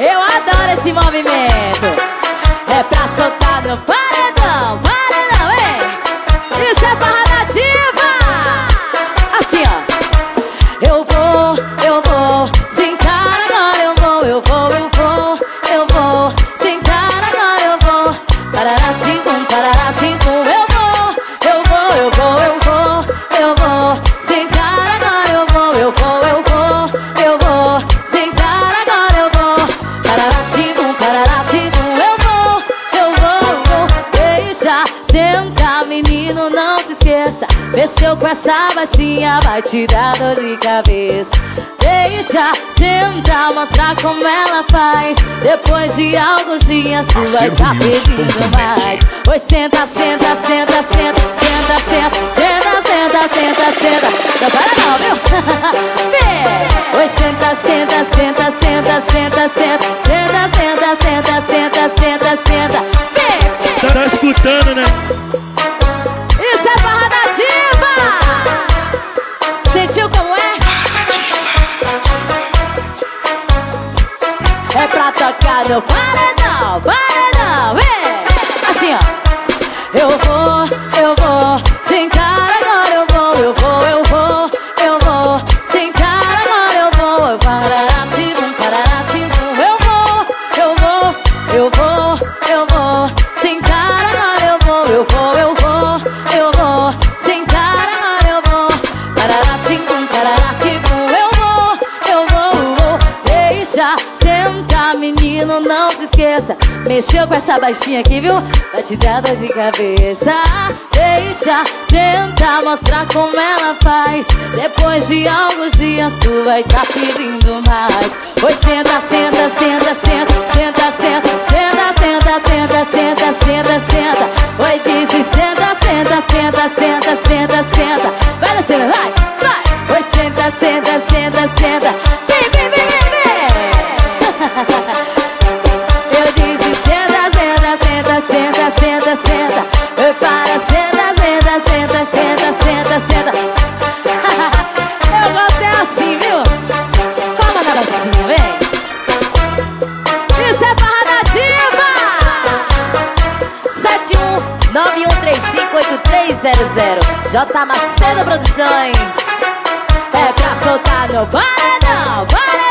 Eu adoro esse movimento. É pra soltar no paredão, paredão, hein? Isso é Farra da Diva. Assim, ó. Eu vou sentar agora. Eu vou sentar agora. Eu vou pararatimbu, pararatimbu. Mexeu com essa baixinha, vai te dar dor de cabeça. Deixa, senta, mostrar como ela faz. Depois de alguns dias, tu vai estar pedindo mais. Oi, senta, senta, senta, senta, senta, senta, senta, senta, senta, senta. Não para não, viu? Vem! Oi, senta, senta, senta, senta, senta, senta, senta, senta, senta, senta, senta, senta. Vem! Tá escutando, né? Sentiu como é? É pra tocar no paredão, paredão, vem! Assim, ó. Eu vou sentar agora, eu vou sentar agora, eu vou pararatimbu, pararatimbu. Eu vou sentar agora, eu vou sentar agora, eu vou pararatimbu. Senta, menino, não se esqueça. Mexeu com essa baixinha aqui, viu? Vai te dar dor de cabeça. Deixa, senta, mostrar como ela faz. Depois de alguns dias, tu vai tá pedindo mais. Oi, senta, senta, senta, senta, senta, senta, senta, senta, senta, senta, senta, senta. Oi, disse, senta, senta, senta, senta, senta, senta. Vai na cena, vai, vai. Oi, senta, senta, senta, senta. Vem, vem, vem, vem. Eu disse senta, senta, senta, senta, senta, senta. Eu para, senta, senta, senta, senta, senta, senta. Eu gosto é assim, viu? Fala na baixinha, vem. Isso é Farra da Diva. 71913583300 J Macedo Produções. É pra soltar no paredão, paredão.